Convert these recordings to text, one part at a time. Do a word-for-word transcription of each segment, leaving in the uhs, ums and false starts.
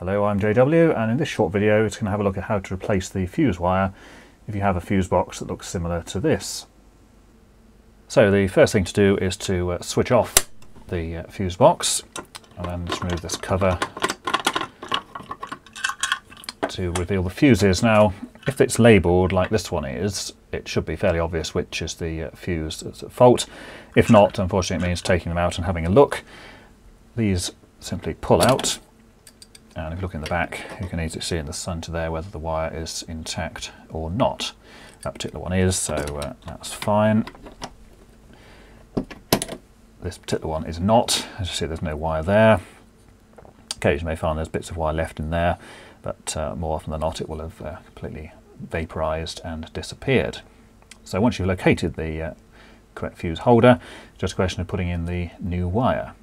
Hello, I'm J W, and in this short video it's going to have a look at how to replace the fuse wire if you have a fuse box that looks similar to this. So the first thing to do is to uh, switch off the uh, fuse box, and then just remove this cover to reveal the fuses. Now, if it's labelled like this one is, it should be fairly obvious which is the uh, fuse that's at fault. If not, unfortunately, it means taking them out and having a look. These simply pull out, and if you look in the back, you can easily see in the centre there whether the wire is intact or not. That particular one is, so uh, that's fine. This particular one is not. As you see, there's no wire there. Occasionally you may find there's bits of wire left in there, but uh, more often than not it will have uh, completely vaporised and disappeared. So once you've located the uh, correct fuse holder, it's just a question of putting in the new wire.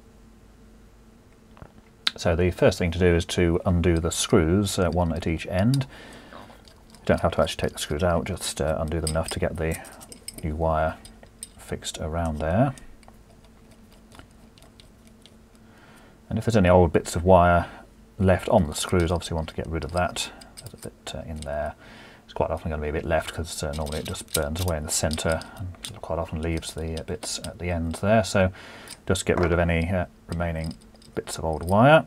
So the first thing to do is to undo the screws, uh, one at each end. You don't have to actually take the screws out, just uh, undo them enough to get the new wire fixed around there. And if there's any old bits of wire left on the screws, obviously you want to get rid of that. There's a bit uh, in there. It's quite often going to be a bit left because uh, normally it just burns away in the centre and quite often leaves the uh, bits at the end there. So just get rid of any uh, remaining bits of old wire.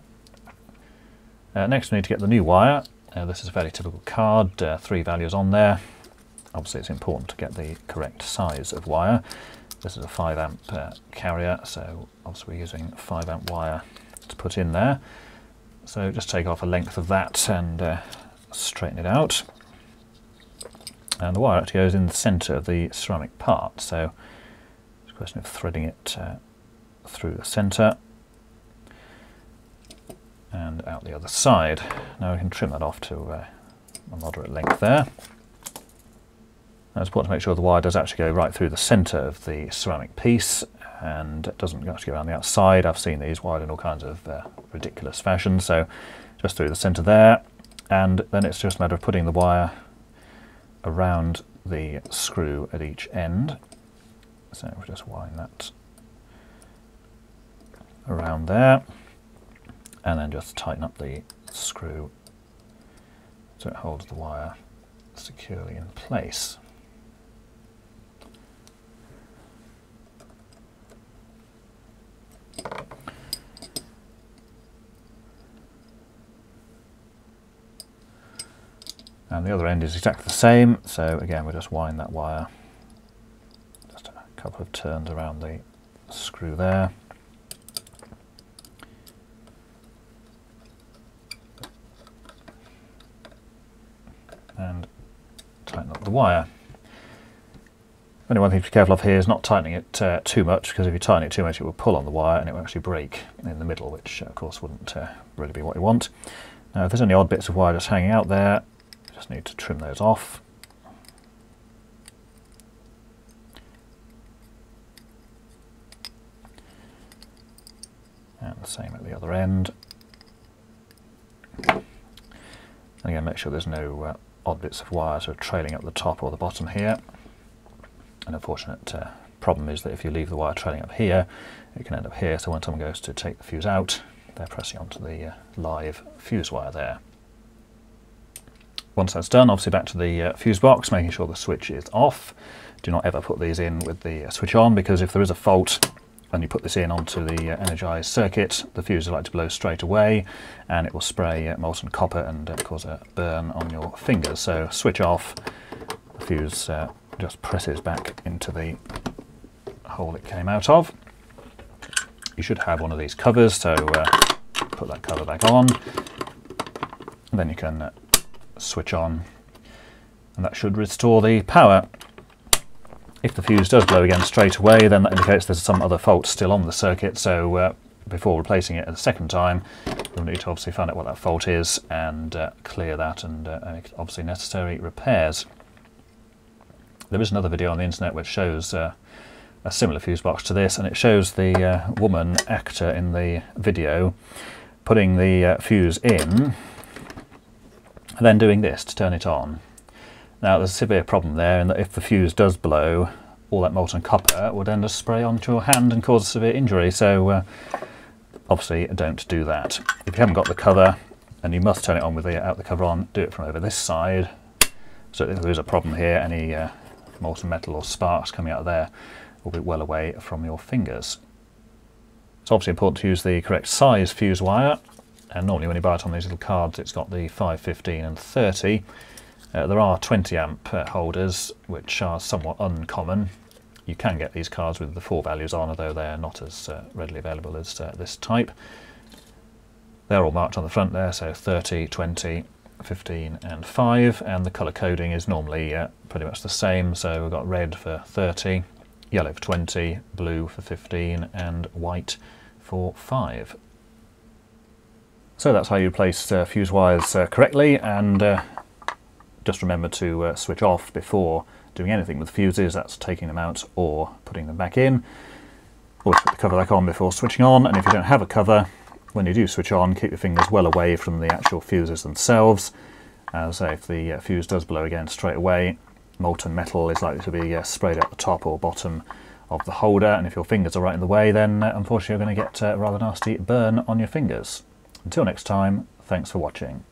Uh, next we need to get the new wire. Uh, this is a fairly typical card, uh, three values on there. Obviously it's important to get the correct size of wire. This is a five amp uh, carrier, so obviously we're using five amp wire to put in there. So just take off a length of that and uh, straighten it out. And the wire actually goes in the centre of the ceramic part, so it's a question of threading it uh, through the centre and out the other side. Now we can trim that off to uh, a moderate length there. Now it's important to make sure the wire does actually go right through the centre of the ceramic piece and it doesn't actually go around the outside. I've seen these wired in all kinds of uh, ridiculous fashions, so just through the centre there, and then it's just a matter of putting the wire around the screw at each end. So we'll just wind that around there and then just tighten up the screw so it holds the wire securely in place. And the other end is exactly the same, so again we'll just wind that wire just a couple of turns around the screw there. And tighten up the wire. Only one thing to be careful of here is not tightening it uh, too much, because if you tighten it too much it will pull on the wire and it will actually break in the middle, which uh, of course wouldn't uh, really be what you want. Now if there's any odd bits of wire just hanging out there, you just need to trim those off. And the same at the other end. And again, make sure there's no uh, odd bits of wire sort of trailing up the top or the bottom here. An unfortunate uh, problem is that if you leave the wire trailing up here, it can end up here, so when someone goes to take the fuse out, they're pressing onto the uh, live fuse wire there. Once that's done, obviously back to the uh, fuse box, making sure the switch is off. Do not ever put these in with the uh, switch on, because if there is a fault and you put this in onto the uh, energised circuit, the fuse will like to blow straight away and it will spray uh, molten copper and uh, cause a burn on your fingers. So switch off, the fuse uh, just presses back into the hole it came out of. You should have one of these covers, so uh, put that cover back on, and then you can uh, switch on, and that should restore the power. If the fuse does blow again straight away, then that indicates there's some other fault still on the circuit, so uh, before replacing it a second time, you'll need to obviously find out what that fault is and uh, clear that and uh, make obviously necessary repairs. There is another video on the internet which shows uh, a similar fuse box to this, and it shows the uh, woman actor in the video putting the uh, fuse in and then doing this to turn it on. Now there's a severe problem there in that if the fuse does blow, all that molten copper would then just spray onto your hand and cause a severe injury, so uh, obviously don't do that. If you haven't got the cover, and you must turn it on with the out the cover on. Do it from over this side. So if there is a problem here, any uh, molten metal or sparks coming out of there will be well away from your fingers. It's obviously important to use the correct size fuse wire, and normally when you buy it on these little cards it's got the five, fifteen and thirty. Uh, there are twenty amp uh, holders which are somewhat uncommon. You can get these cards with the four values on, although they're not as uh, readily available as uh, this type. They're all marked on the front there, so thirty, twenty, fifteen and five, and the colour coding is normally uh, pretty much the same, so we've got red for thirty, yellow for twenty, blue for fifteen and white for five. So that's how you place uh, fuse wires uh, correctly, and uh, just remember to uh, switch off before doing anything with fuses, that's taking them out or putting them back in. Always put the cover back on before switching on, and if you don't have a cover, when you do switch on, keep your fingers well away from the actual fuses themselves. As uh, so if the uh, fuse does blow again straight away, molten metal is likely to be uh, sprayed at the top or bottom of the holder, and if your fingers are right in the way, then uh, unfortunately you're going to get a rather nasty burn on your fingers. Until next time, thanks for watching.